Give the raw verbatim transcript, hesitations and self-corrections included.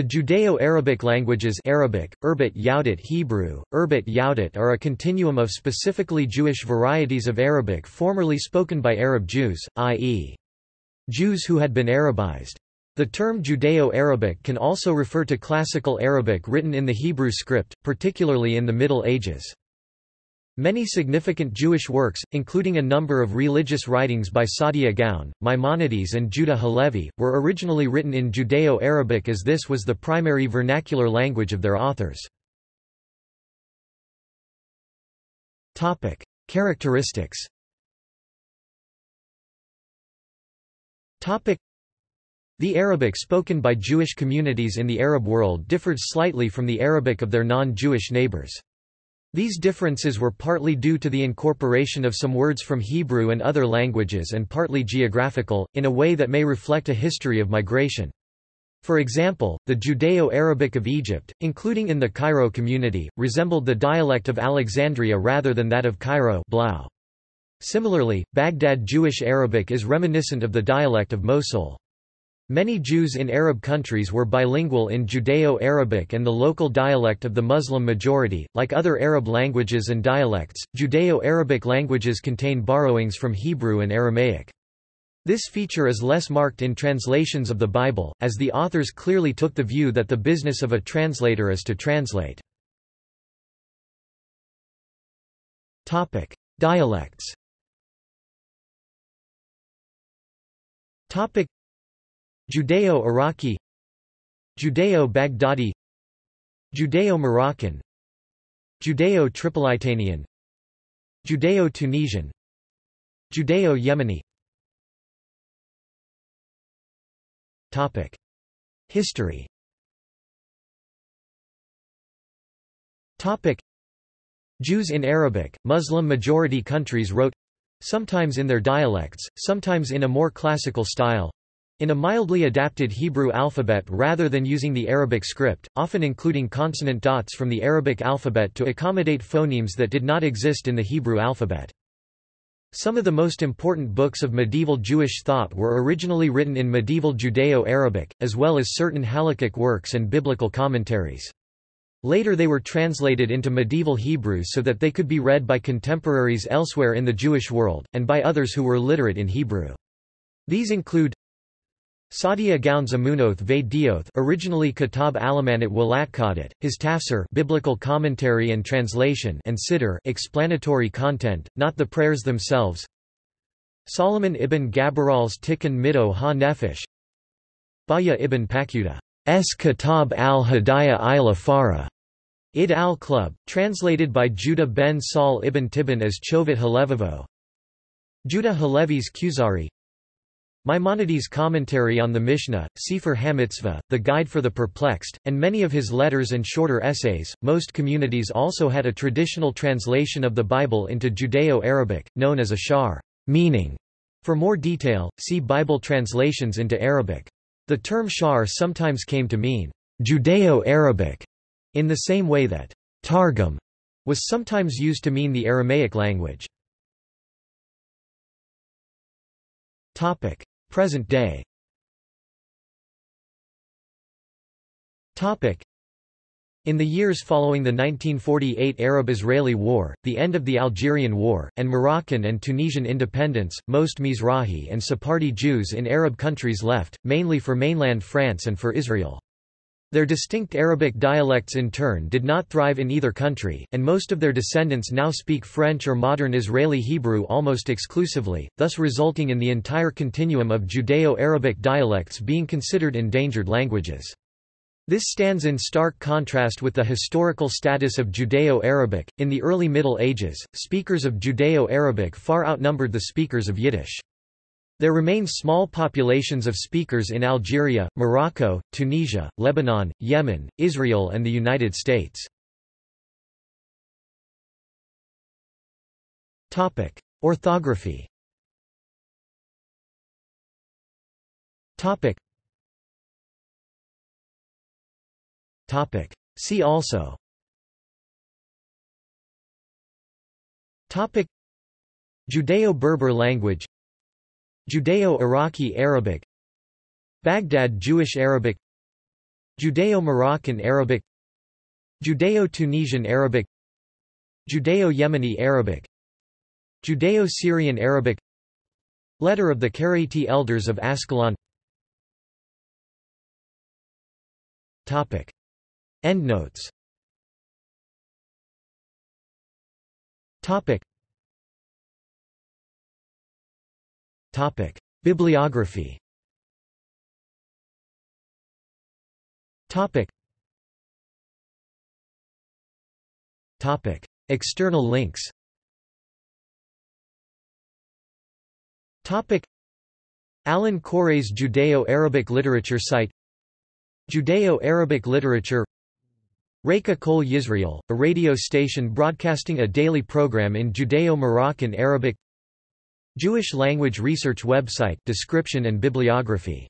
The Judeo-Arabic languages Arabic, Urbit Yaudit Hebrew, Urbit Yaudit are a continuum of specifically Jewish varieties of Arabic formerly spoken by Arab Jews, that is, Jews who had been Arabized. The term Judeo-Arabic can also refer to classical Arabic written in the Hebrew script, particularly in the Middle Ages. Many significant Jewish works, including a number of religious writings by Saadia Gaon, Maimonides and Judah Halevi, were originally written in Judeo-Arabic as this was the primary vernacular language of their authors. Characteristics. The Arabic spoken by Jewish communities in the Arab world differed slightly from the Arabic of their non-Jewish neighbors. These differences were partly due to the incorporation of some words from Hebrew and other languages and partly geographical, in a way that may reflect a history of migration. For example, the Judeo-Arabic of Egypt, including in the Cairo community, resembled the dialect of Alexandria rather than that of Cairo. Similarly, Baghdad Jewish Arabic is reminiscent of the dialect of Mosul. Many Jews in Arab countries were bilingual in Judeo-Arabic and the local dialect of the Muslim majority. Like other Arab languages and dialects, Judeo-Arabic languages contain borrowings from Hebrew and Aramaic. This feature is less marked in translations of the Bible, as the authors clearly took the view that the business of a translator is to translate. Topic: Dialects. Topic: Judeo-Iraqi, Judeo-Baghdadi, Judeo-Moroccan, Judeo-Tripolitanian, Judeo-Tunisian, Judeo-Yemeni. Topic: History. Topic: Jews in Arabic, Muslim-majority countries wrote, sometimes in their dialects, sometimes in a more classical style, in a mildly adapted Hebrew alphabet rather than using the Arabic script, often including consonant dots from the Arabic alphabet to accommodate phonemes that did not exist in the Hebrew alphabet. Some of the most important books of medieval Jewish thought were originally written in medieval Judeo-Arabic, as well as certain halakhic works and biblical commentaries. Later they were translated into medieval Hebrew so that they could be read by contemporaries elsewhere in the Jewish world, and by others who were literate in Hebrew. These include Saadia Gaon's Amunoth ve Dioth, originally Kitab Alamanit Walakkadat, his Tafsir, biblical commentary and translation, and Siddur, explanatory content, not the prayers themselves. Solomon ibn Gabaral's Tikkun Middo ha Nefesh. Baya ibn Pakuda's Kitab al-Hidayah ila Farah, id al-Club, translated by Judah ben Saul ibn Tibin as Chovat Halevivo. Judah Halevi's Kuzari. Maimonides' commentary on the Mishnah, Sefer HaMitzvah, the Guide for the Perplexed, and many of his letters and shorter essays. Most communities also had a traditional translation of the Bible into Judeo-Arabic, known as a shar, meaning. For more detail, see Bible translations into Arabic. The term shar sometimes came to mean Judeo-Arabic, in the same way that targum was sometimes used to mean the Aramaic language. Topic: Present day. Topic: In the years following the nineteen forty-eight Arab-Israeli War, the end of the Algerian War, and Moroccan and Tunisian independence, most Mizrahi and Sephardi Jews in Arab countries left, mainly for mainland France and for Israel. Their distinct Arabic dialects in turn did not thrive in either country, and most of their descendants now speak French or modern Israeli Hebrew almost exclusively, thus resulting in the entire continuum of Judeo-Arabic dialects being considered endangered languages. This stands in stark contrast with the historical status of Judeo-Arabic. In the early Middle Ages, speakers of Judeo-Arabic far outnumbered the speakers of Yiddish. There remain small populations of speakers in Algeria, Morocco, Tunisia, Lebanon, Yemen, Israel and the United States. Topic: Orthography. Topic: Topic: See also. Topic: Judeo-Berber language, Judeo-Iraqi Arabic, Baghdad Jewish Arabic, Judeo-Moroccan Arabic, Judeo-Tunisian Arabic, Judeo-Yemeni Arabic, Judeo-Syrian Arabic, Letter of the Karaite Elders of Ascalon. Topic. Endnotes. Topic. Topic. Bibliography. Topic. Topic. External links. Topic. Alan Coray's Judeo-Arabic Literature Site, Judeo-Arabic Literature. Reka Kol Yisrael, a radio station broadcasting a daily program in Judeo-Moroccan Arabic. Jewish Language Research Website, description and bibliography.